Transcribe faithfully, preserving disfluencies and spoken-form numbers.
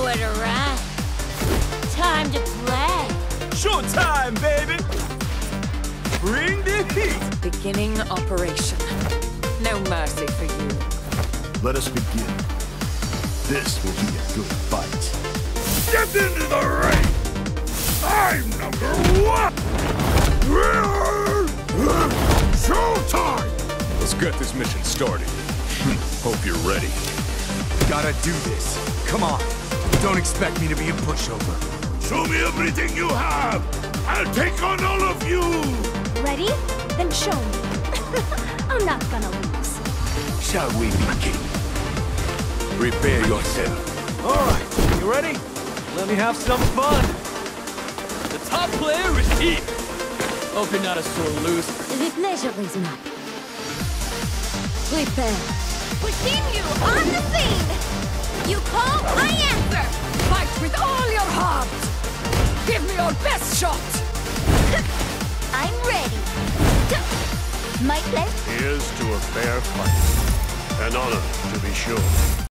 nowhere to run. Time to play. Showtime, baby! Bring the heat! Beginning operation. No mercy for you. Let us begin. This will be a good fight. Step into the ring! I'm number one! Showtime! Let's get this mission started. Hope you're ready. Gotta do this. Come on. Don't expect me to be a pushover. Show me everything you have! I'll take on all of you! Ready? Then show me. I'm not gonna lose. Shall we begin? Prepare yourself. Alright, you ready? Let me have some fun! The top player is Heat! Hope you're not a sore loser. The pleasure is not. Prepare. Within you, on the scene! You call, I answer! Fight with all your heart! Give me your best shot! I'm ready! My plan? Here's to a fair fight. An honor, to be sure.